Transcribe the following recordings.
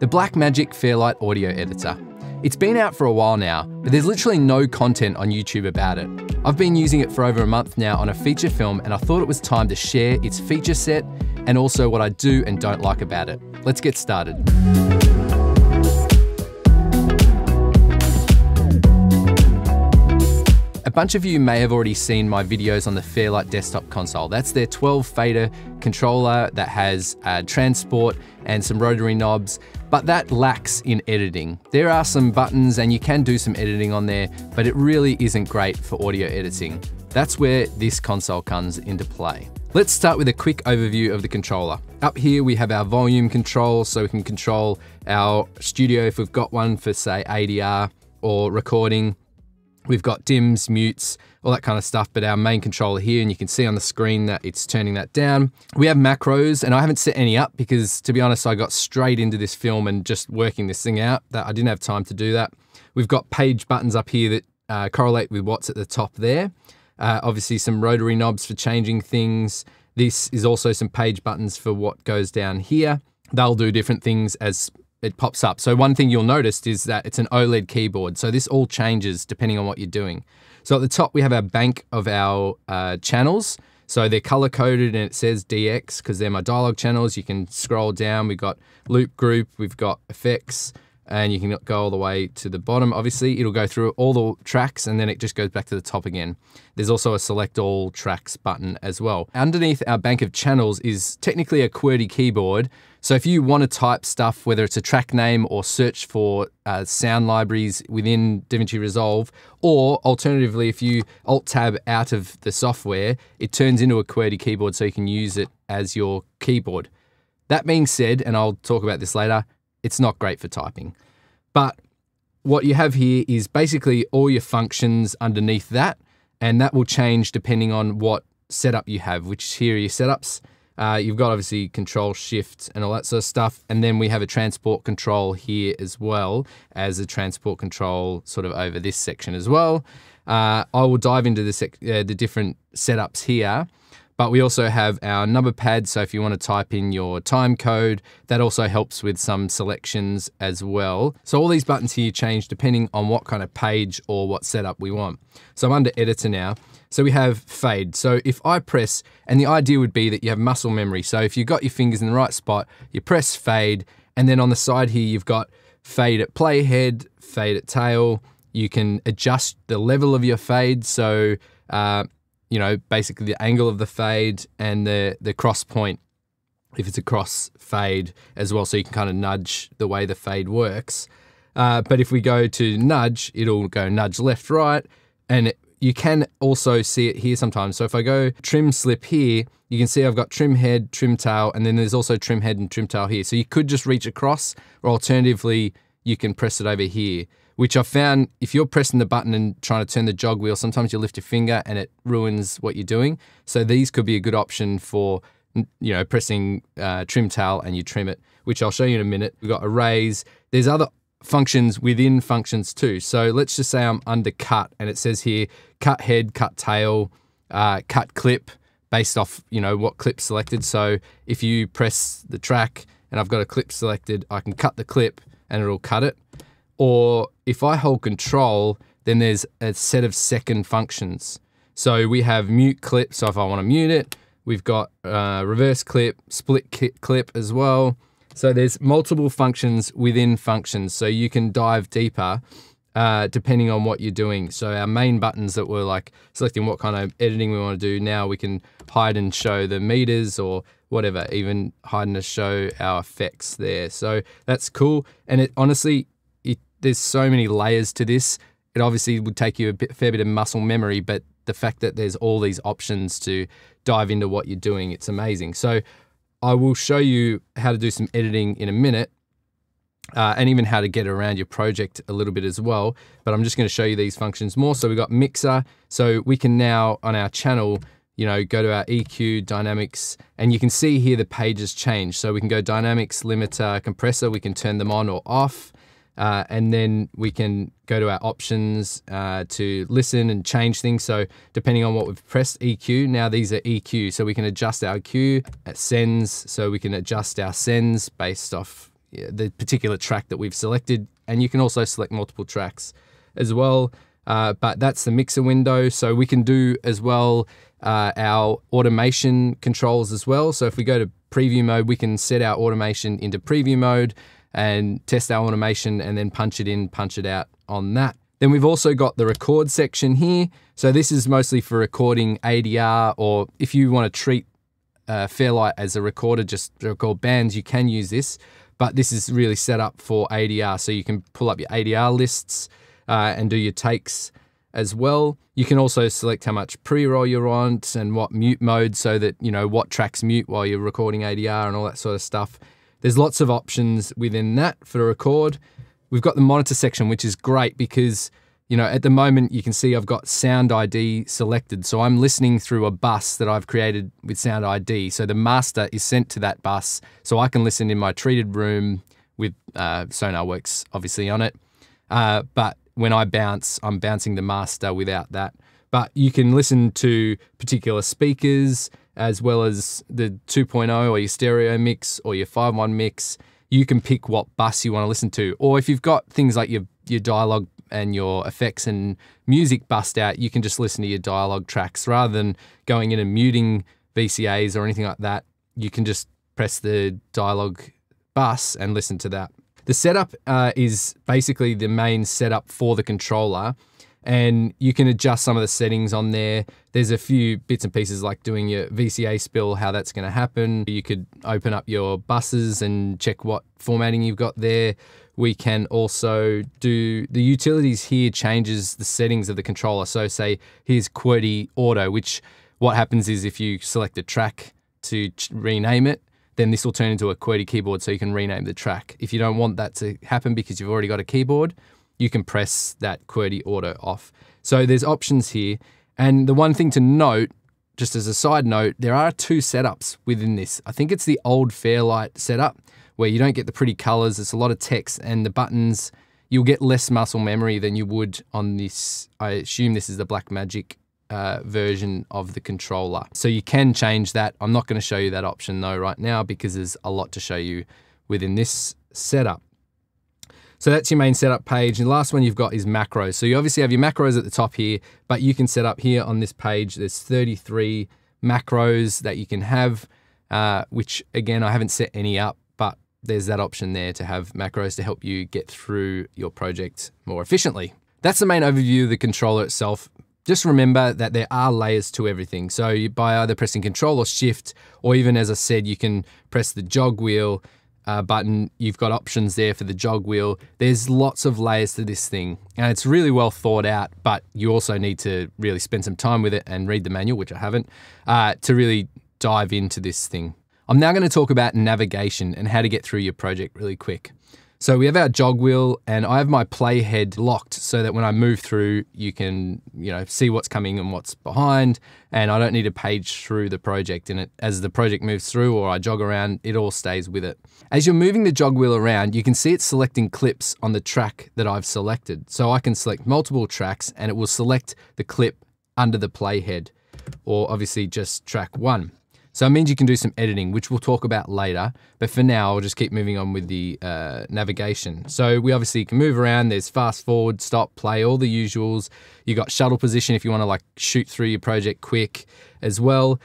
the Blackmagic Fairlight Audio Editor. It's been out for a while now, but there's literally no content on YouTube about it. I've been using it for over a month now on a feature film, and I thought it was time to share its feature set and also what I do and don't like about it. Let's get started. A bunch of you may have already seen my videos on the Fairlight desktop console. That's their 12 fader controller that has transport and some rotary knobs, but that lacks in editing. There are some buttons and you can do some editing on there, but it really isn't great for audio editing. That's where this console comes into play. Let's start with a quick overview of the controller. Up here we have our volume control, so we can control our studio if we've got one for say ADR or recording. We've got dims, mutes, all that kind of stuff, but our main controller here, and you can see on the screen that it's turning that down. We have macros, and I haven't set any up because, to be honest, I got straight into this film and just working this thing out that I didn't have time to do that. We've got page buttons up here that correlate with what's at the top there. Obviously some rotary knobs for changing things. This is also some page buttons for what goes down here. They'll do different things as it pops up. So one thing you'll notice is that it's an OLED keyboard. So this all changes depending on what you're doing. So at the top, we have our bank of our channels. So they're color coded and it says DX because they're my dialogue channels. You can scroll down. We've got loop group, we've got effects, and you can go all the way to the bottom. Obviously it'll go through all the tracks and then it just goes back to the top again. There's also a select all tracks button as well. Underneath our bank of channels is technically a QWERTY keyboard. So if you want to type stuff, whether it's a track name or search for sound libraries within DaVinci Resolve, or alternatively, if you alt tab out of the software, it turns into a QWERTY keyboard so you can use it as your keyboard. That being said, and I'll talk about this later, it's not great for typing. But what you have here is basically all your functions underneath that, and that will change depending on what setup you have, which here are your setups. You've got obviously control shift and all that sort of stuff. And then we have a transport control here as well as a transport control sort of over this section as well. I will dive into the different setups here, but we also have our number pad. So if you want to type in your time code, that also helps with some selections as well. So all these buttons here change depending on what kind of page or what setup we want. So I'm under editor now. So we have fade. So if I press, and the idea would be that you have muscle memory. So if you've got your fingers in the right spot, you press fade. And then on the side here, you've got fade at playhead, fade at tail. You can adjust the level of your fade. So, you know, basically the angle of the fade and the cross point, if it's a cross fade as well. So you can kind of nudge the way the fade works. But if we go to nudge, it'll go nudge left, right, and you can also see it here sometimes. So if I go trim slip here, you can see I've got trim head, trim tail, and then there's also trim head and trim tail here. So you could just reach across, or alternatively, you can press it over here, which I found if you're pressing the button and trying to turn the jog wheel, sometimes you lift your finger and it ruins what you're doing. So these could be a good option for, you know, pressing trim tail and you trim it, which I'll show you in a minute. We've got arrays. There's other functions within functions too. So let's just say I'm under cut, and it says here, cut head, cut tail, cut clip based off, you know, what clip selected. So if you press the track and I've got a clip selected, I can cut the clip and it'll cut it. Or if I hold control, then there's a set of second functions. So we have mute clip. So if I want to mute it, we've got reverse clip, split clip as well. So there's multiple functions within functions. So you can dive deeper depending on what you're doing. So our main buttons that were like selecting what kind of editing we want to do, now we can hide and show the meters or whatever, even hide and show our effects there. So that's cool. And it honestly, there's so many layers to this. It obviously would take you a fair bit of muscle memory, but the fact that there's all these options to dive into what you're doing, it's amazing. So I will show you how to do some editing in a minute and even how to get around your project a little bit as well. But I'm just going to show you these functions more. So we've got mixer. So we can now on our channel, you know, go to our EQ dynamics, and you can see here the pages change. So we can go dynamics, limiter, compressor. We can turn them on or off. And then we can go to our options to listen and change things. So depending on what we've pressed, EQ, now these are EQ. So we can adjust our EQ at sends. So we can adjust our sends based off, the particular track that we've selected. And you can also select multiple tracks as well. But that's the mixer window. So we can do as well our automation controls as well. So if we go to preview mode, we can set our automation into preview mode and test our automation and then punch it in, punch it out on that. Then we've also got the record section here. So this is mostly for recording ADR, or if you want to treat Fairlight as a recorder, just record bands, you can use this. But this is really set up for ADR. So you can pull up your ADR lists, and do your takes as well. You can also select how much pre-roll you're on and what mute mode, so that you know what tracks mute while you're recording ADR and all that sort of stuff. There's lots of options within that for record. We've got the monitor section, which is great because you know at the moment you can see I've got SoundID selected, so I'm listening through a bus that I've created with SoundID. So the master is sent to that bus, so I can listen in my treated room with SonarWorks obviously on it, but when I bounce, I'm bouncing the master without that. But you can listen to particular speakers as well as the 2.0 or your stereo mix or your 5.1 mix. You can pick what bus you want to listen to. Or if you've got things like your dialogue and your effects and music bust out, you can just listen to your dialogue tracks rather than going in and muting VCAs or anything like that. You can just press the dialogue bus and listen to that. The setup is basically the main setup for the controller, and you can adjust some of the settings on there. There's a few bits and pieces like doing your VCA spill, how that's going to happen. You could open up your buses and check what formatting you've got there. We can also do the utilities here, changes the settings of the controller. So say here's QWERTY Auto, which what happens is if you select a track to rename it, then this will turn into a QWERTY keyboard, so you can rename the track. If you don't want that to happen because you've already got a keyboard, you can press that QWERTY Auto off. So there's options here. And the one thing to note, just as a side note, there are two setups within this. I think it's the old Fairlight setup where you don't get the pretty colors, it's a lot of text, and the buttons, you'll get less muscle memory than you would on this. I assume this is the Blackmagic version of the controller. So you can change that. I'm not going to show you that option though right now because there's a lot to show you within this setup. So that's your main setup page. And the last one you've got is macros. So you obviously have your macros at the top here, but you can set up here on this page. There's 33 macros that you can have, which again, I haven't set any up, but there's that option there to have macros to help you get through your project more efficiently. That's the main overview of the controller itself. Just remember that there are layers to everything. So by either pressing Control or Shift, or even as I said, you can press the jog wheel button. You've got options there for the jog wheel. There's lots of layers to this thing and it's really well thought out, but you also need to really spend some time with it and read the manual, which I haven't, to really dive into this thing. I'm now gonna talk about navigation and how to get through your project really quick. So we have our jog wheel and I have my playhead locked so that when I move through, you can, you know, see what's coming and what's behind, and I don't need to page through the project, and as the project moves through or I jog around, it all stays with it. As you're moving the jog wheel around, you can see it's selecting clips on the track that I've selected. So I can select multiple tracks and it will select the clip under the playhead, or obviously just track one. So it means you can do some editing, which we'll talk about later. But for now, I'll just keep moving on with the navigation. So we obviously can move around. There's fast forward, stop, play, all the usuals. You got shuttle position if you want to like shoot through your project quick as well.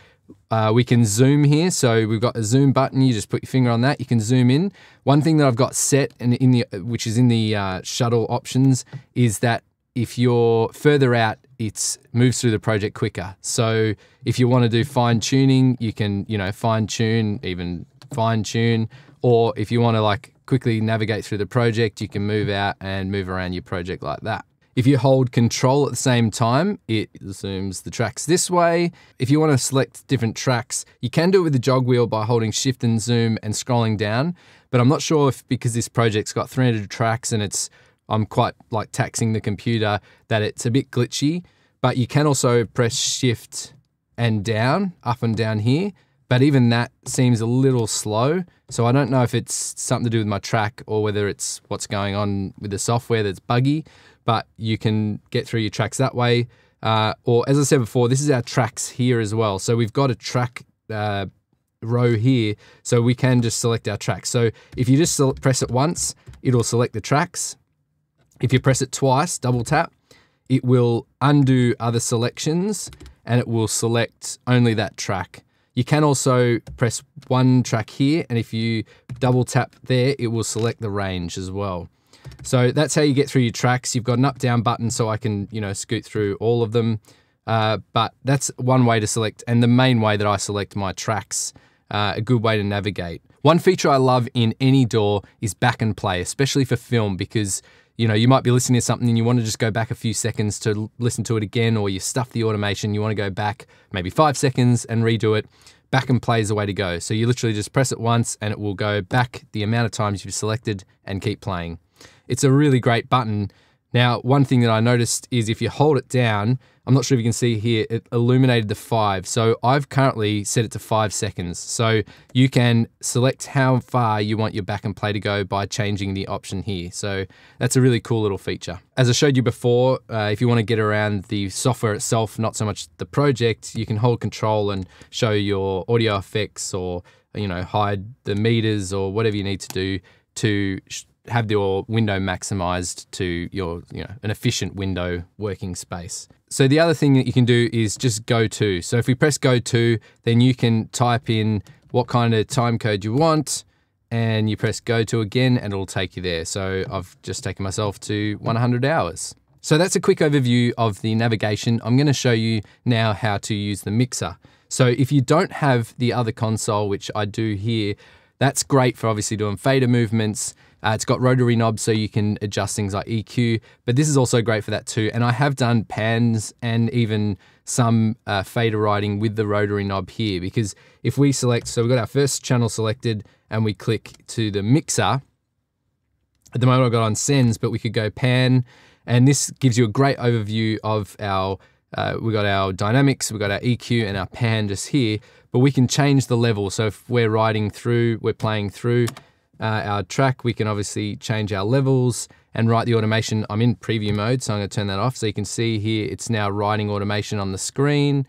We can zoom here. So we've got a zoom button. You just put your finger on that. You can zoom in. One thing that I've got set and which is in the shuttle options is that if you're further out, it moves through the project quicker. So if you want to do fine tuning, you can, you know, fine tune, even fine tune. Or if you want to like quickly navigate through the project, you can move out and move around your project like that. If you hold Control at the same time, it zooms the tracks this way. If you want to select different tracks, you can do it with the jog wheel by holding Shift and zoom and scrolling down. But I'm not sure if, because this project's got 300 tracks and I'm quite like taxing the computer, that it's a bit glitchy, but you can also press Shift and down, up and down here. But even that seems a little slow. So I don't know if it's something to do with my track or whether it's what's going on with the software that's buggy, but you can get through your tracks that way. Or as I said before, this is our tracks here as well. So we've got a track row here, so we can just select our tracks. So if you just press it once, it'll select the tracks. If you press it twice, double tap, it will undo other selections and it will select only that track. You can also press one track here, and if you double tap there, it will select the range as well. So that's how you get through your tracks. You've got an up-down button, so I can, you know, scoot through all of them. But that's one way to select, and the main way that I select my tracks, a good way to navigate. One feature I love in any DAW is back and play, especially for film, because you know, you might be listening to something and you want to just go back a few seconds to listen to it again, or you stuff the automation, you want to go back maybe 5 seconds and redo it. Back and play is the way to go. So you literally just press it once and it will go back the amount of times you've selected and keep playing. It's a really great button. Now, one thing that I noticed is if you hold it down, I'm not sure if you can see here, it illuminated the 5. So I've currently set it to 5 seconds. So you can select how far you want your back and play to go by changing the option here. So that's a really cool little feature. As I showed you before, if you want to get around the software itself, not so much the project, you can hold control and show your audio effects, or, you know, hide the meters or whatever you need to do to have your window maximized to your, you know, an efficient window working space. So the other thing that you can do is just go to. So if we press go to, then you can type in what kind of time code you want, and you press go to again and it'll take you there. So I've just taken myself to 100 hours. So that's a quick overview of the navigation. I'm going to show you now how to use the mixer. So if you don't have the other console, which I do here, that's great for obviously doing fader movements. It's got rotary knobs so you can adjust things like EQ, but this is also great for that too. And I have done pans and even some fader riding with the rotary knob here, because if we select, so we've got our first channel selected and we click to the mixer. At the moment I've got on sends, but we could go pan, and this gives you a great overview of our, we've got our dynamics, we've got our EQ and our pan just here, but we can change the level. So if we're riding through, we're playing through our track, we can obviously change our levels and write the automation. I'm in preview mode, so I'm going to turn that off. So you can see here, it's now writing automation on the screen.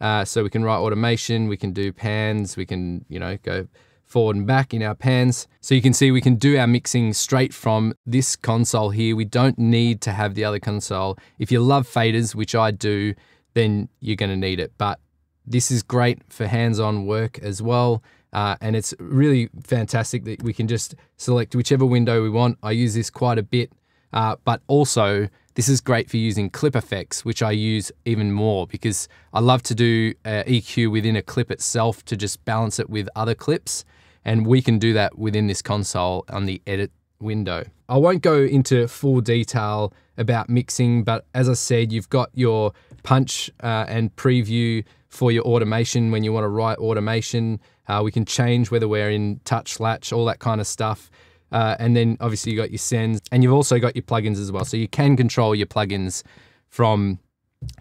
So we can write automation, we can do pans, we can, you know, go forward and back in our pans. So you can see we can do our mixing straight from this console here. We don't need to have the other console. If you love faders, which I do, then you're going to need it. But this is great for hands-on work as well. And it's really fantastic that we can just select whichever window we want. I use this quite a bit, but also this is great for using clip effects, which I use even more because I love to do EQ within a clip itself to just balance it with other clips. And we can do that within this console on the edit window. I won't go into full detail about mixing, but as I said, you've got your punch and preview for your automation when you want to write automation. We can change whether we're in touch, latch, all that kind of stuff. And then obviously you got your sends, and you've also got your plugins as well. So you can control your plugins from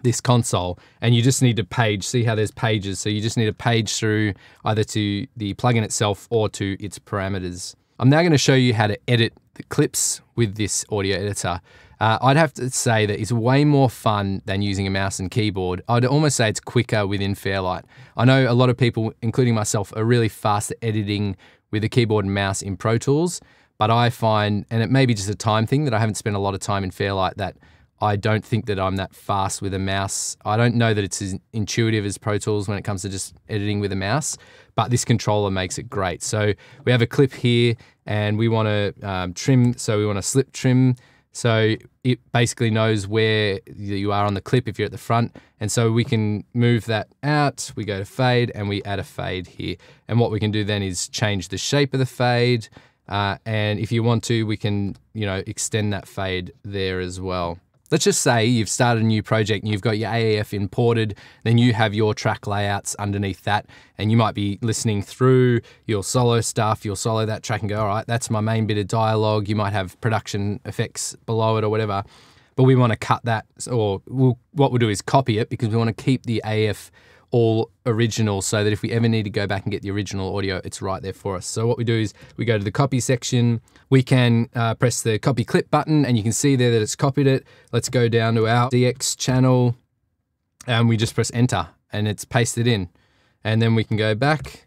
this console, and you just need to page, see how there's pages. So you just need to page through either to the plugin itself or to its parameters. I'm now going to show you how to edit the clips with this audio editor. I'd have to say that it's way more fun than using a mouse and keyboard. I'd almost say it's quicker within Fairlight. I know a lot of people, including myself, are really fast at editing with a keyboard and mouse in Pro Tools, but I find, and it may be just a time thing, that I haven't spent a lot of time in Fairlight, that I don't think that I'm that fast with a mouse. I don't know that it's as intuitive as Pro Tools when it comes to just editing with a mouse, but this controller makes it great. So we have a clip here and we want to trim, so we want to slip trim. So it basically knows where you are on the clip if you're at the front. And so we can move that out, we go to fade and we add a fade here. And what we can do then is change the shape of the fade. And if you want to, we can, you know, extend that fade there as well. Let's just say you've started a new project and you've got your AAF imported, then you have your track layouts underneath that, and you might be listening through your solo stuff, you'll solo that track and go, all right, that's my main bit of dialogue. You might have production effects below it or whatever, but we want to cut that, or what we'll do is copy it, because we want to keep the AAF all original so that if we ever need to go back and get the original audio, it's right there for us. So what we do is we go to the copy section, we can press the copy clip button, and you can see there that it's copied it. Let's go down to our DX channel and we just press enter and it's pasted in. And then we can go back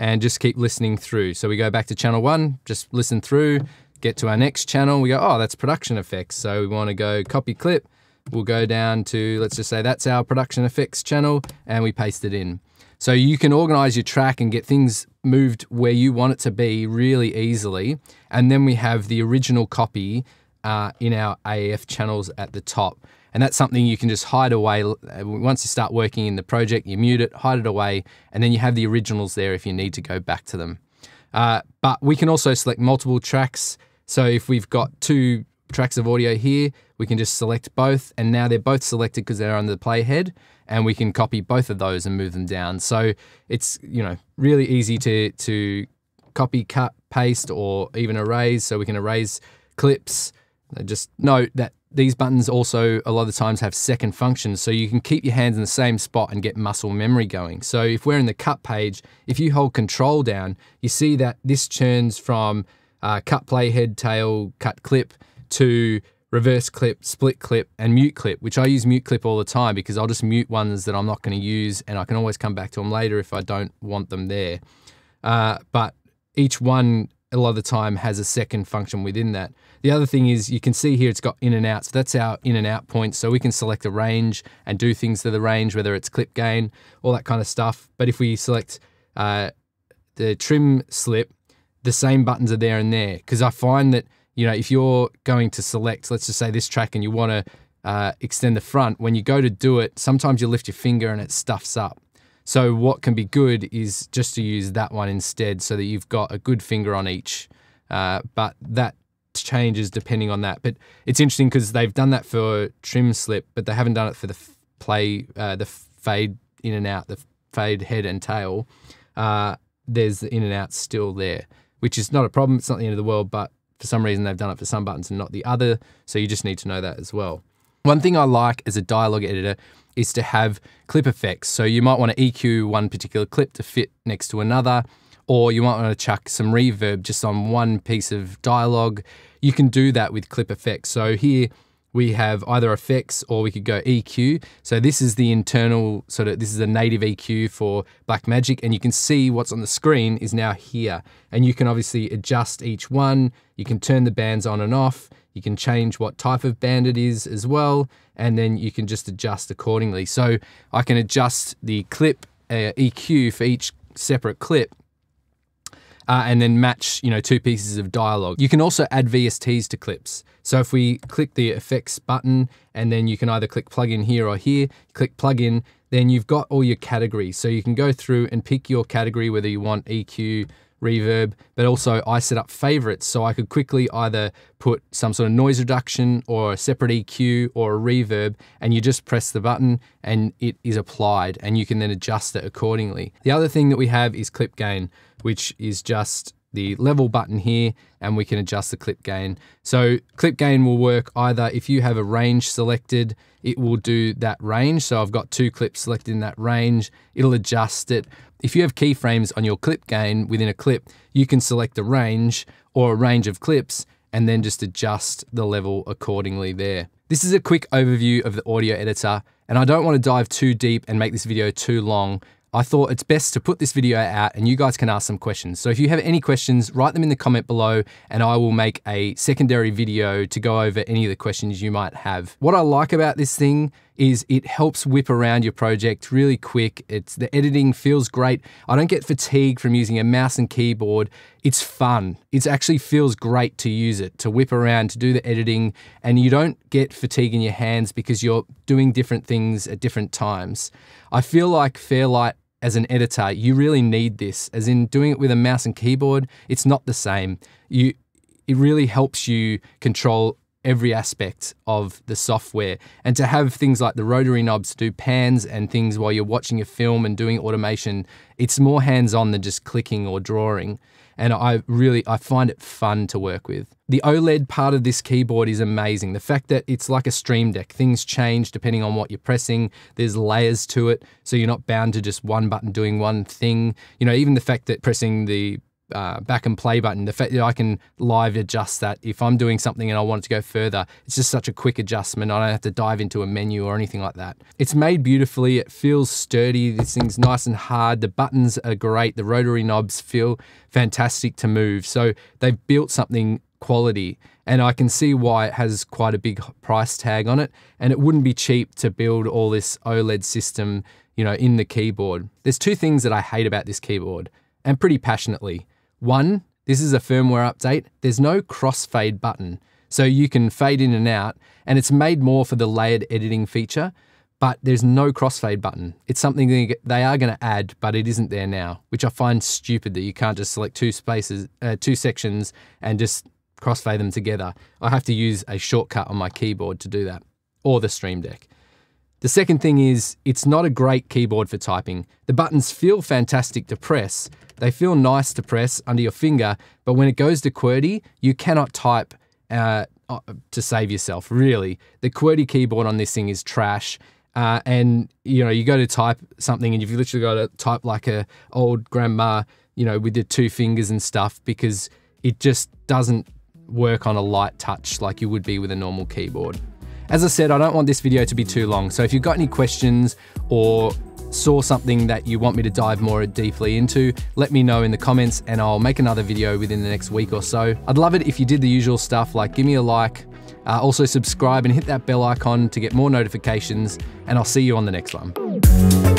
and just keep listening through. So we go back to channel one, just listen through, get to our next channel, we go, oh, that's production effects. So we wanna go copy clip, we'll go down to, let's just say that's our production effects channel, and we paste it in. So you can organize your track and get things moved where you want it to be really easily. And then we have the original copy in our AAF channels at the top. And that's something you can just hide away. Once you start working in the project, you mute it, hide it away, and then you have the originals there if you need to go back to them. But we can also select multiple tracks. So if we've got two tracks of audio here, we can just select both, and now they're both selected because they're on the playhead, and we can copy both of those and move them down. So it's, you know, really easy to copy, cut, paste, or even erase. So we can erase clips. Just note that these buttons also a lot of the times have second functions, so you can keep your hands in the same spot and get muscle memory going. So if we're in the cut page, if you hold control down, you see that this turns from cut playhead, tail, cut clip to reverse clip, split clip, and mute clip, which I use mute clip all the time because I'll just mute ones that I'm not going to use, and I can always come back to them later if I don't want them there. But each one a lot of the time has a second function within that. The other thing is you can see here it's got in and out, so that's our in and out points. So we can select a range and do things to the range, whether it's clip gain, all that kind of stuff. But if we select the trim slip, the same buttons are there and there, because I find that, you know, if you're going to select, let's just say this track, and you want to extend the front, when you go to do it, sometimes you lift your finger and it stuffs up. So what can be good is just to use that one instead, so that you've got a good finger on each. But that changes depending on that. But it's interesting because they've done that for trim slip, but they haven't done it for the fade in and out, the fade head and tail. There's the in and out still there, which is not a problem. It's not the end of the world, but for some reason they've done it for some buttons and not the other. So you just need to know that as well. One thing I like as a dialogue editor is to have clip effects. So you might want to EQ one particular clip to fit next to another, or you might want to chuck some reverb just on one piece of dialogue. You can do that with clip effects. So here we have either effects, or we could go EQ. So this is the internal sort of, this is a native EQ for Blackmagic, and you can see what's on the screen is now here. And you can obviously adjust each one. You can turn the bands on and off. You can change what type of band it is as well, and then you can just adjust accordingly. So I can adjust the clip EQ for each separate clip, and then match, you know, two pieces of dialogue. You can also add VSTs to clips. So if we click the effects button, and then you can either click plug in here or here, click plug in, then you've got all your categories. So you can go through and pick your category, whether you want EQ, reverb, but also I set up favorites. So I could quickly either put some sort of noise reduction or a separate EQ or a reverb, and you just press the button and it is applied, and you can then adjust it accordingly. The other thing that we have is clip gain, which is just the level button here, and we can adjust the clip gain. So clip gain will work either if you have a range selected, it will do that range. So I've got two clips selected in that range, it'll adjust it. If you have keyframes on your clip gain within a clip, you can select a range or a range of clips and then just adjust the level accordingly there. This is a quick overview of the audio editor, and I don't want to dive too deep and make this video too long. I thought it's best to put this video out and you guys can ask some questions. So if you have any questions, write them in the comment below, and I will make a secondary video to go over any of the questions you might have. What I like about this thing is it helps whip around your project really quick. The editing feels great. I don't get fatigued from using a mouse and keyboard. It's fun. It actually feels great to use it, to whip around, to do the editing, and you don't get fatigue in your hands because you're doing different things at different times. I feel like Fairlight as an editor, you really need this, as in doing it with a mouse and keyboard, it's not the same. It really helps you control every aspect of the software, and to have things like the rotary knobs to do pans and things while you're watching a film and doing automation, it's more hands-on than just clicking or drawing. And I find it fun to work with. The OLED part of this keyboard is amazing. The fact that it's like a Stream Deck, things change depending on what you're pressing. There's layers to it, so you're not bound to just one button doing one thing. You know, even the fact that pressing the back and play button, the fact that I can live adjust that if I'm doing something and I want it to go further, it's just such a quick adjustment. I don't have to dive into a menu or anything like that. It's made beautifully. It feels sturdy. This thing's nice and hard. The buttons are great. The rotary knobs feel fantastic to move. So they've built something quality, and I can see why it has quite a big price tag on it, and it wouldn't be cheap to build all this OLED system, you know, in the keyboard. There's two things that I hate about this keyboard, and pretty passionately. One, this is a firmware update. There's no crossfade button, so you can fade in and out, and it's made more for the layered editing feature, but there's no crossfade button. It's something they are gonna add, but it isn't there now, which I find stupid that you can't just select two sections and just crossfade them together. I have to use a shortcut on my keyboard to do that, or the Stream Deck. The second thing is, it's not a great keyboard for typing. The buttons feel fantastic to press. They feel nice to press under your finger, but when it goes to QWERTY, you cannot type to save yourself, really. The QWERTY keyboard on this thing is trash. And you know, you go to type something and you've literally got to type like an old grandma, you know, with the two fingers and stuff, because it just doesn't work on a light touch like you would be with a normal keyboard. As I said, I don't want this video to be too long, so if you've got any questions or saw something that you want me to dive more deeply into, let me know in the comments and I'll make another video within the next week or so. I'd love it if you did the usual stuff like give me a like, also subscribe and hit that bell icon to get more notifications, and I'll see you on the next one.